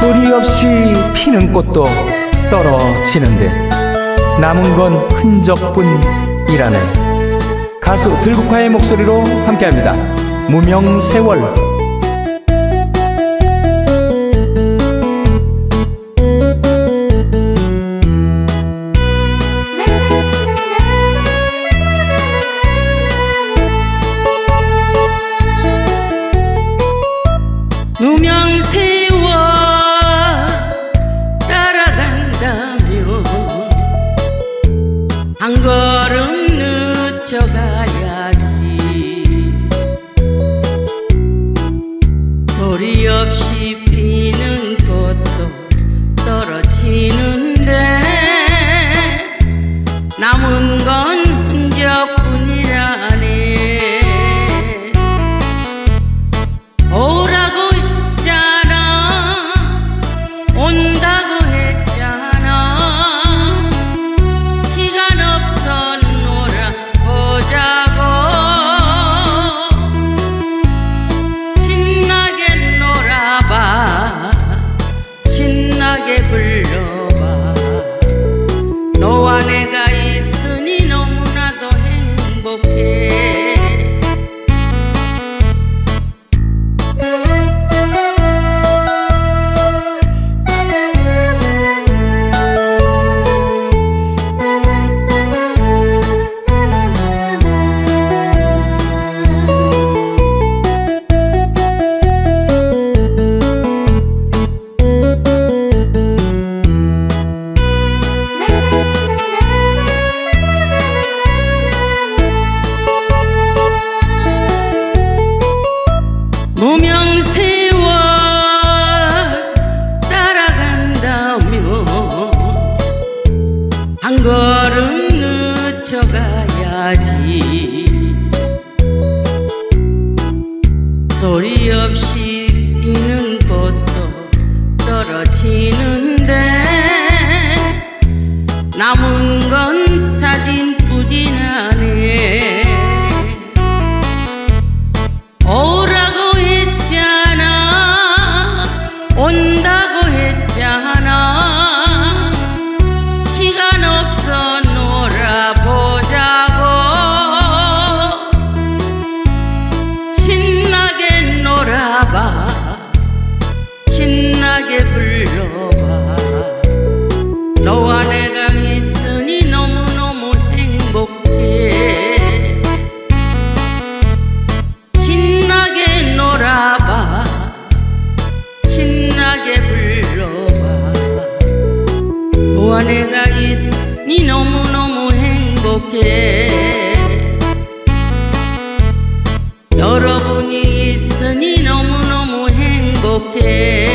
소리 없이 피는 꽃도 떨어지는데 남은 건 흔적뿐이라네. 가수 들국화의 목소리로 함께합니다. 무명세월. 무명세월 따라간다며 한 걸음 늦춰가야지. 소리 없이 피는 꽃도 떨어지는데 남은 건 흔적뿐이라네. 온다고 했잖아. 시간 없어 놀아보자고. 신나게 놀아봐, 신나게 불러봐. 너와 내가 있으니 너무나도 행복해. 무명세월 따라간다며 한 걸음 늦춰가야지. 소리 없이 뛰는 것도 떨어지는데 남은 건 사진뿐이라네. 온다고 했잖아. 시간 없어 놀아보자고. 신나게 놀아봐, 신나게 불러봐. 너와 내가 있으니 너무너무 행복해. 신나게 놀아봐, 신나게 불러봐. 너와 내가 있으니 너무너무 행복해. 여러분이 있으니 너무너무 행복해.